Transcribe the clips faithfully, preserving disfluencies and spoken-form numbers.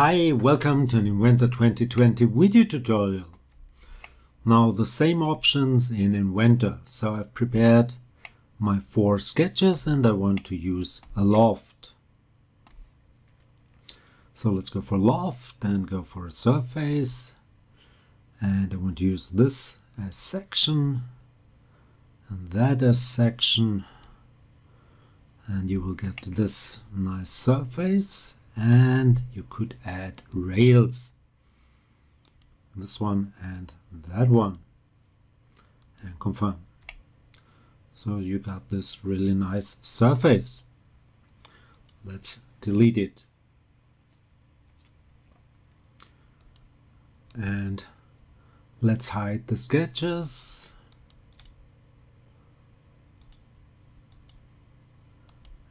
Hi, welcome to an Inventor twenty twenty video tutorial. Now the same options in Inventor, so I've prepared my four sketches and I want to use a loft. So let's go for loft and go for a surface, and I want to use this as section and that as section, and you will get this nice surface. And you could add rails, this one and that one, and confirm. So you got this really nice surface. Let's delete it. And let's hide the sketches.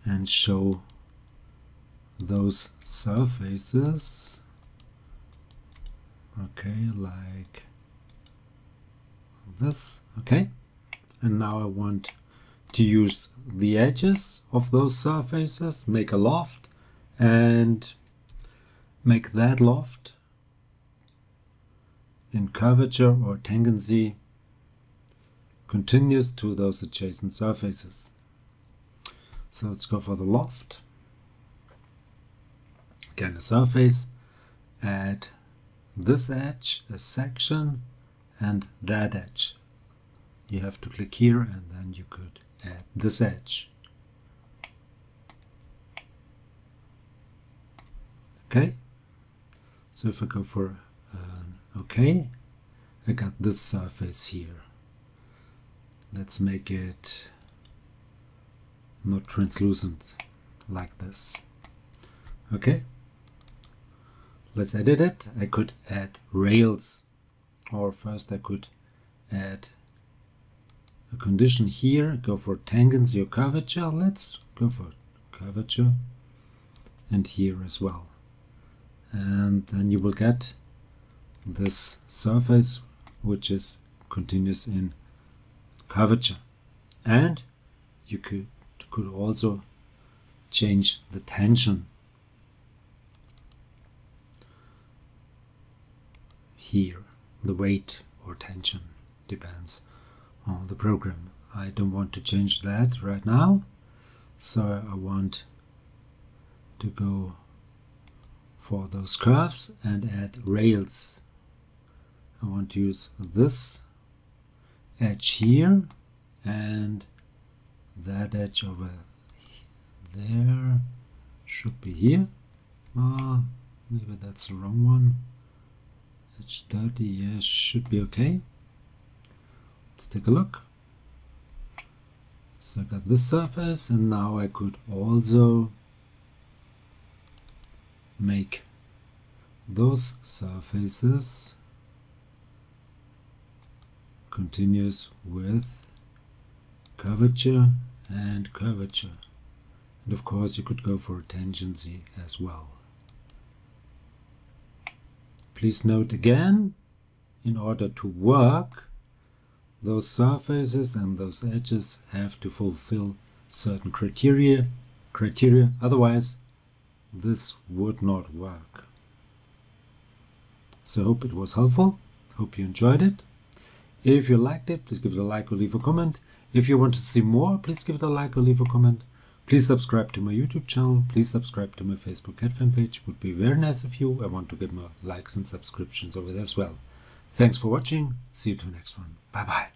And show those surfaces, okay, like this, okay. And now I want to use the edges of those surfaces, make a loft, and make that loft in curvature or tangency continuous to those adjacent surfaces. So let's go for the loft. Again, a surface, add this edge, a section, and that edge. You have to click here and then you could add this edge. Okay, so if I go for uh, okay, I got this surface here. Let's make it not translucent, like this. Okay. Let's edit it. I could add rails, or first I could add a condition here, go for tangency or curvature. Let's go for curvature, and here as well. And then you will get this surface, which is continuous in curvature. And you could, could also change the tension here, the weight or tension depends on the program. I don't want to change that right now, so I want to go for those curves and add rails. I want to use this edge here and that edge over there, should be here. Ah, maybe that's the wrong one. H thirty, yes, should be okay. Let's take a look. So I got this surface, and now I could also make those surfaces continuous with curvature and curvature. And of course you could go for tangency as well. Please note again, in order to work, those surfaces and those edges have to fulfill certain criteria, criteria. Otherwise, this would not work. So I hope it was helpful. Hope you enjoyed it. If you liked it, please give it a like or leave a comment. If you want to see more, please give it a like or leave a comment. Please subscribe to my YouTube channel. Please subscribe to my Facebook ad fan page. Would be very nice of you. I want to get more likes and subscriptions over there as well. Thanks for watching. See you to the next one. Bye bye.